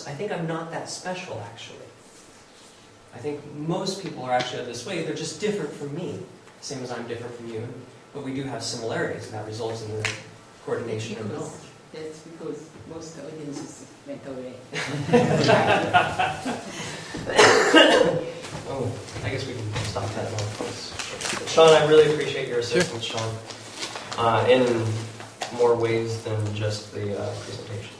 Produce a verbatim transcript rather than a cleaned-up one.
else. I think I'm not that special, actually. I think most people are actually this way. They're just different from me, same as I'm different from you. But we do have similarities, and that results in the coordination of knowledge. That's because most audiences went away. Oh, I guess we can stop that at all. Sean, I really appreciate your assistance, sure. Sean, uh, in more ways than just the uh, presentation.